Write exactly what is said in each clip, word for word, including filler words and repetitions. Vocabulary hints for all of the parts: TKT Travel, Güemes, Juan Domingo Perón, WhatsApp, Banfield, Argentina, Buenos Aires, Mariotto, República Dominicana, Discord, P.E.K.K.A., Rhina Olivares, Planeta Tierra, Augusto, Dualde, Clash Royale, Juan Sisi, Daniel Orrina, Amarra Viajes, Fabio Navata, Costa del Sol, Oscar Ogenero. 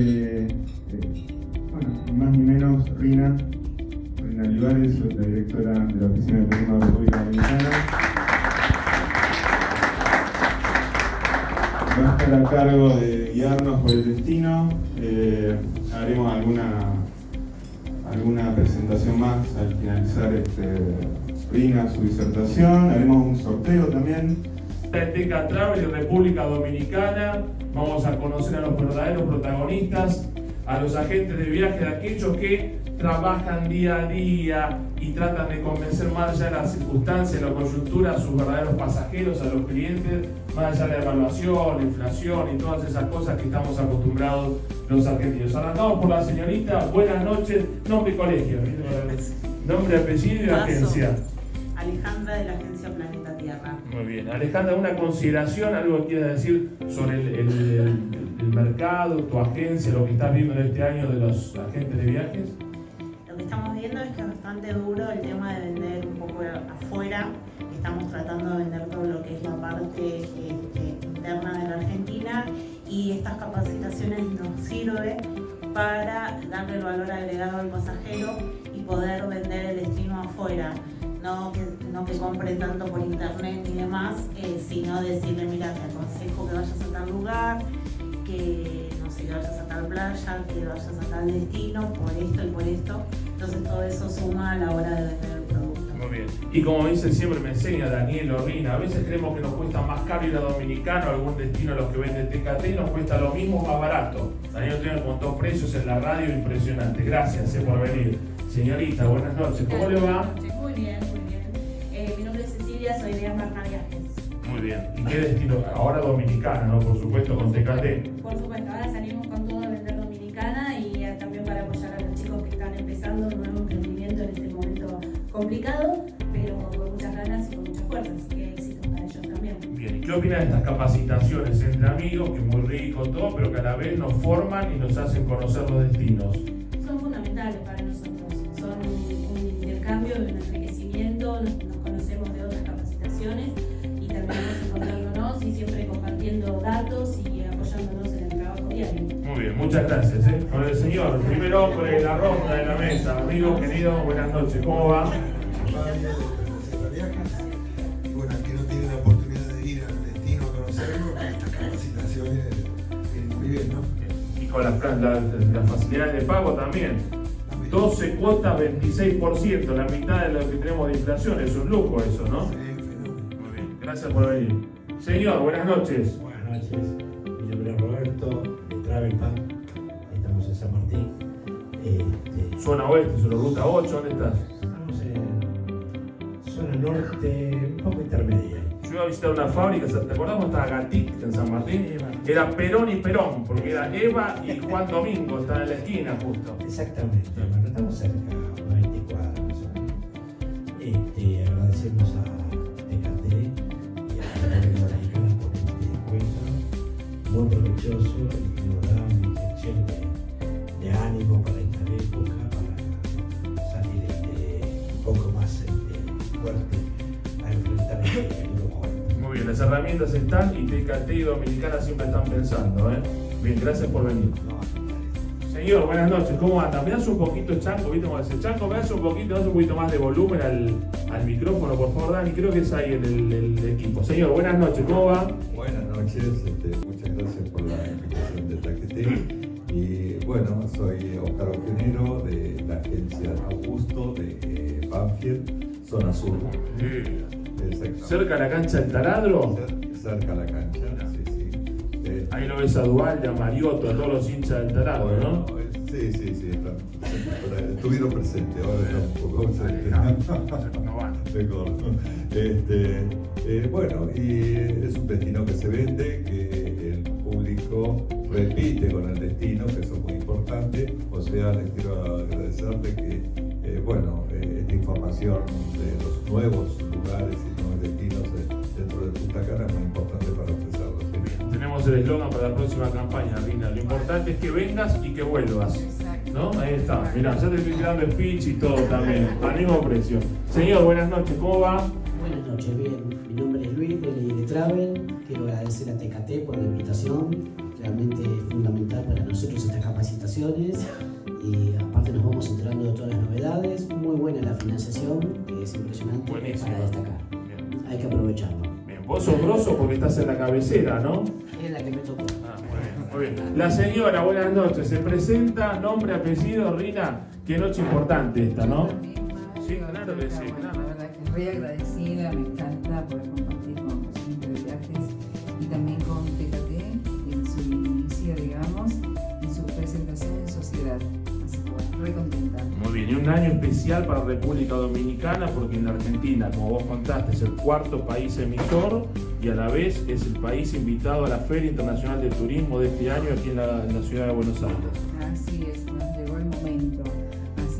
eh, bueno, ni más ni menos, Rhina, Rhina Olivares, soy la directora de la Oficina de Turismo de la República Dominicana. Va a estar a cargo de guiarnos por el destino. Eh, haremos alguna, alguna presentación más al finalizar este, Rhina, su disertación. Haremos un sorteo también. T K T Travel, República Dominicana, vamos a conocer a los verdaderos protagonistas, a los agentes de viaje, a aquellos que trabajan día a día y tratan de convencer más allá de las circunstancias, la coyuntura, a sus verdaderos pasajeros, a los clientes, más allá de la evaluación, la inflación y todas esas cosas que estamos acostumbrados los argentinos. Arrancamos por la señorita, buenas noches, nombre y colegio, nombre, apellido y agencia. Alejandra, de la agencia Planeta Tierra. Muy bien. Alejandra, una consideración, algo que quieras decir sobre el, el, el, el mercado, tu agencia, lo que estás viendo en este año de los agentes de viajes. Lo que estamos viendo es que es bastante duro el tema de vender un poco afuera. Estamos tratando de vender todo lo que es la parte este, interna de la Argentina, y estas capacitaciones nos sirven para darle el valor agregado al pasajero y poder vender el destino afuera. No que, no que compre tanto por internet y demás, eh, sino decirle, mira, te aconsejo que vayas a tal lugar, que no sé, que vayas a tal playa, que vayas a tal destino, por esto y por esto. Entonces todo eso suma a la hora de vender el producto. Muy bien. Y como dicen siempre, me enseña Daniel Orrina, a veces creemos que nos cuesta más caro ir a Dominicana o algún destino a los que venden T K T, nos cuesta lo mismo más barato. Daniel Orrina contó precios en la radio, impresionante. Gracias eh, por venir. Señorita, buenas noches. ¿Cómo le va? Muy bien, muy bien. Eh, mi nombre es Cecilia, soy de Amarra Viajes. Muy bien. ¿Y qué destino? Ahora Dominicana, ¿no? Por supuesto, con T K T. Por supuesto, ahora salimos con todo a vender Dominicana y también para apoyar a los chicos que están empezando un nuevo emprendimiento en este momento complicado, pero con muchas ganas y con muchas fuerzas, así que éxito para ellos también. Bien, ¿y qué opinas de estas capacitaciones entre amigos, que muy rico todo, pero que a la vez nos forman y nos hacen conocer los destinos? Son fundamentales para nosotros. De un enriquecimiento, nos, nos conocemos de otras capacitaciones y terminamos encontrándonos y siempre compartiendo datos y apoyándonos en el trabajo diario. Muy bien, muchas gracias. ¿eh? Con el señor, primero por la ronda de la mesa. Amigos, queridos, buenas noches, ¿cómo va? Bueno, aquí no tiene la oportunidad de ir al destino a conocerlo, estas capacitaciones vienen muy bien, ¿no? Y con las, las, las facilidades de pago también. doce cuotas, veintiséis por ciento, la mitad de lo que tenemos de inflación, es un lujo eso, ¿no? Sí, fenómeno. Muy bien, gracias por venir. Señor, buenas noches. Buenas noches, mi nombre es Roberto, de Travel Pack, estamos en San Martín. Eh, eh, zona oeste, sobre ruta ocho, ¿dónde estás? Estamos en zona norte, un poco intermedia. Yo iba a visitar una fábrica, ¿te acordás cómo estaba Gatic en San Martín? Era Perón y Perón, porque era Eva y Juan Domingo, estaban en la esquina justo. Exactamente, bueno, estamos cerca, veinte cuadras más o menos. Este, agradecemos a T K T y a la Dominicana por este encuentro, muy provechoso, y nos da una inyección de, de ánimo para esta época, para salir este, un poco más este, fuerte a enfrentar este. Las herramientas están y T K T y Dominicana siempre están pensando, ¿eh? Bien, gracias por venir. Señor, buenas noches, ¿cómo anda? Me das un poquito chanco, ¿viste cómo hace chanco? Me das un poquito, me das un poquito más de volumen al, al micrófono, por favor, Dani, creo que es ahí el, el, el equipo. Señor, buenas noches, ¿cómo va? Buenas noches, este, muchas gracias por la invitación de T K T. Y bueno, soy Oscar Ogenero, de la agencia Augusto de eh, Banfield, zona sur. Sí. ¿Cerca de la cancha del Taladro? Cerca de la cancha, sí, sí. Eh, Ahí lo ves a Dualde, a Mariotto, a todos los hinchas del Taladro, bueno, ¿no? Eh, sí, sí, sí, están, estuvieron presentes, ahora están un poco presentes. Bueno, y es un destino que se vende, que el público repite con el destino, que eso es muy importante. O sea, les quiero agradecerle que, eh, bueno, eh, esta información de los nuevos lugares y nuevos destinos dentro de Punta Cana es muy importante para ofrecerlos. ¿Sí? Tenemos el eslogan para la próxima campaña, Rhina. Lo importante es que vengas y que vuelvas. ¿No? Ahí está. Mirá, ya te estoy tirando el pitch y todo también. Al mismo precio. Señor, buenas noches. ¿Cómo va? Buenas noches, bien. Mi nombre es Luis, de T K T Travel. Quiero agradecer a T K T por la invitación. Realmente es fundamental para nosotros esta campaña. capacitaciones y aparte nos vamos enterando de todas las novedades. Muy buena la financiación, es impresionante. Buenísimo. Para destacar. Bien. Hay que aprovecharlo. Bien, vos sos grosso porque estás en la cabecera, ¿no? Es la que me tocó. Ah, muy bien, muy bien. La señora, buenas noches. Se presenta, nombre, apellido, Rhina. Qué noche importante esta, ¿no? Sí, claro que sí. Bueno, la verdad que estoy agradecida, me encanta poder compartir con Cocinero de Viajes y también con T K T en su inicio, digamos, en su presentación en sociedad. Así que bueno, muy contenta. Muy bien, y un año especial para República Dominicana porque en la Argentina, como vos contaste, es el cuarto país emisor y a la vez es el país invitado a la Feria Internacional de Turismo de este año aquí en la, en la ciudad de Buenos Aires. Así es, nos llegó el momento.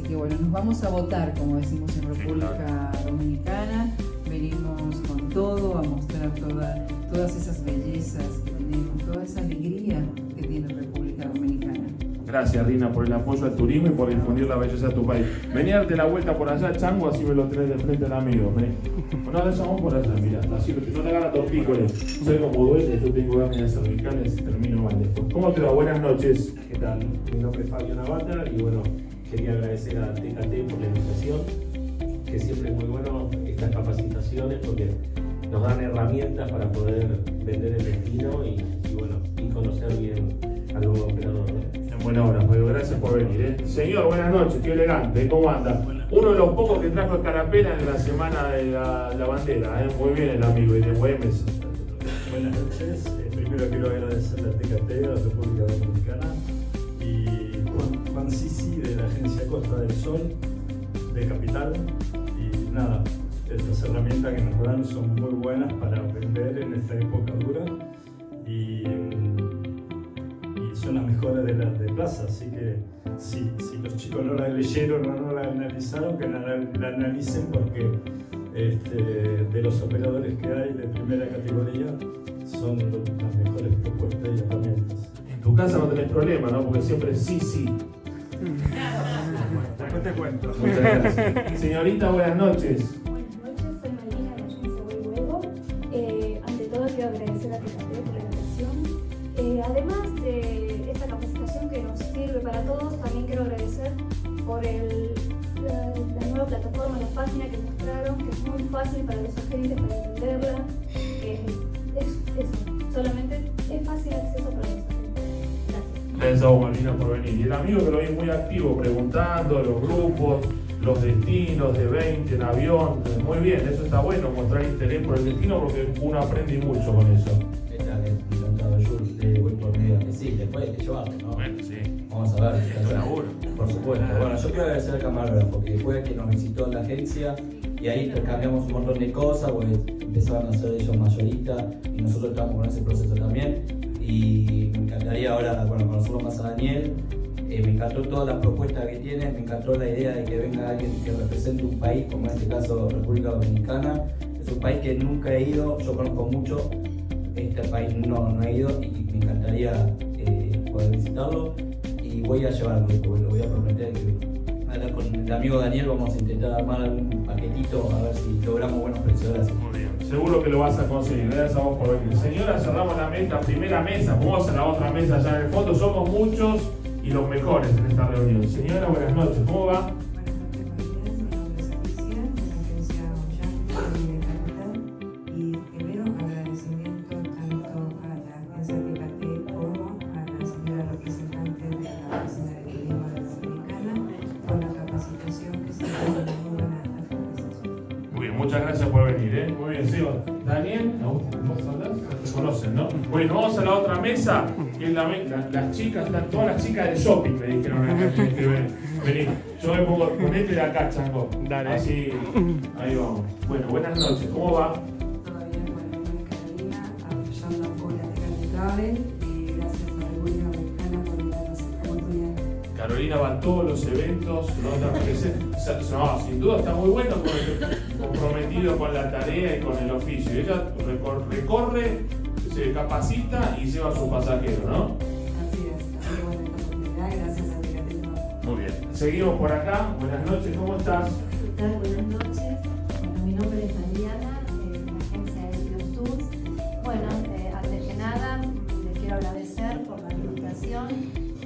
Que bueno, nos vamos a votar, como decimos en República Dominicana. Venimos con todo a mostrar toda, todas esas bellezas que tenemos, toda esa alegría que tiene República Dominicana. Gracias, Rhina, por el apoyo al turismo y por difundir la belleza de tu país. Vení a darte la vuelta por allá, Chango, así me lo traes de frente al amigo. Vení. Bueno, ahora vamos por allá, mira, así que no te agarras dos pícoles. Soy como duende, yo tengo hernias cervicales y termino mal después. ¿Cómo te va? Buenas noches. ¿Qué tal? Mi nombre es Fabio Navata y bueno, quería agradecer a T K T por la invitación, que siempre es muy bueno estas capacitaciones porque nos dan herramientas para poder vender el destino y, y bueno, y conocer bien al nuevo operador. En buena hora, Fabio, gracias por venir. ¿eh? Señor, buenas noches, qué elegante, ¿cómo anda? Uno de los pocos que trajo escarapela en la semana de la, la bandera, ¿eh? Muy bien el amigo y de Güemes. Buenas noches, eh, primero quiero agradecer a T K T, a la República Dominicana y Juan Sisi de la agencia Costa del Sol de Capital y nada, estas herramientas que nos dan son muy buenas para vender en esta época dura y, y son las mejores de las de plaza, así que si, si los chicos no la leyeron o no la analizaron, que la, la analicen porque este, de los operadores que hay de primera categoría son las mejores propuestas y herramientas. En tu casa no tenés problema, ¿no? Porque siempre es sí, sí. No te cuento. Muchas gracias. Señorita, buenas noches. Buenas noches, soy María de la agencia Huevo. Eh, ante todo quiero agradecer a T K T por la invitación. Eh, además de esta capacitación que nos sirve para todos, también quiero agradecer por el, la, la nueva plataforma, la página que mostraron, que es muy fácil para los agentes para entenderla. Eh, es eso, solamente es fácil acceso para nosotros. Gracias, Marina, por venir. Y el amigo que lo vi muy activo, preguntando los grupos, los destinos de veinte en avión. Muy bien, eso está bueno, mostrar interés por el destino porque uno aprende mucho con eso. ¿Qué tal? Encantado, Jules, de buen día. Sí, después hay que llevarlo, ¿no? Bueno, sí. Vamos a ver. Es laburo. Por supuesto. Bueno, yo quiero agradecer al camarógrafo que fue que nos visitó en la agencia y ahí intercambiamos un montón de cosas porque empezaban a ser ellos mayoristas y nosotros estábamos con ese proceso también. Y me encantaría ahora, bueno, conocerlo más a Daniel, eh, me encantó todas las propuestas que tiene, me encantó la idea de que venga alguien que represente un país, como en este caso República Dominicana, es un país que nunca he ido, yo conozco mucho, este país no, no he ido y me encantaría eh, poder visitarlo y voy a llevarlo, lo voy a prometer que ahora con el amigo Daniel vamos a intentar armar algún paquetito a ver si logramos buenos precios. Seguro que lo vas a conseguir, gracias a vos por venir. Señora, cerramos la mesa, primera mesa, vamos a la otra mesa allá en el fondo, somos muchos y los mejores en esta reunión. Señora, buenas noches, ¿cómo va? Buenas noches, María, mi nombre es Alicia, de la agencia Ollán, de Capital, y primero agradecimiento tanto a la agencia T K T como a la señora representante de la Oficina de Turismo Dominicana por la capacitación que se hizo. Muchas gracias por venir, ¿eh? Muy bien, Seba. Daniel, ¿nos conocen, no? Bueno, vamos a la otra mesa, que es la, la, las chicas, la, todas las chicas del shopping me dijeron, vení, yo me pongo, ponete de acá, Chango. Dale. Así, ahí vamos. Bueno, buenas noches, ¿cómo va? Todo bien, bueno, mi nombre es Carolina, apoyando por la T K T Travel, y gracias a República Dominicana por darnos esta oportunidad. Carolina va a todos los eventos, no, no, sin duda está muy bueno porque comprometido con la tarea y con el oficio. Ella recorre, se capacita y lleva a su pasajero, ¿no? Así es, así buena oportunidad, gracias a T K T. Muy bien. Seguimos por acá. Buenas noches, ¿cómo estás? ¿Qué tal? Buenas noches. Bueno, mi nombre es Adriana, de la agencia de Tours. Bueno, eh, antes que nada, les quiero agradecer por la invitación.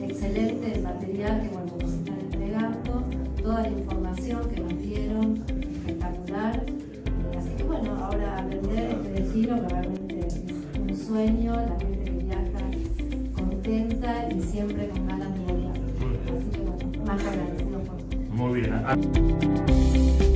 excelente del material que bueno, nos están entregando, toda la información que nos dieron, espectacular. Eh, así que bueno, ahora aprender este destino que realmente es un sueño, la gente que viaja contenta y siempre con ganas de viajar. Así que bueno, más agradecido por todo. Muy bien.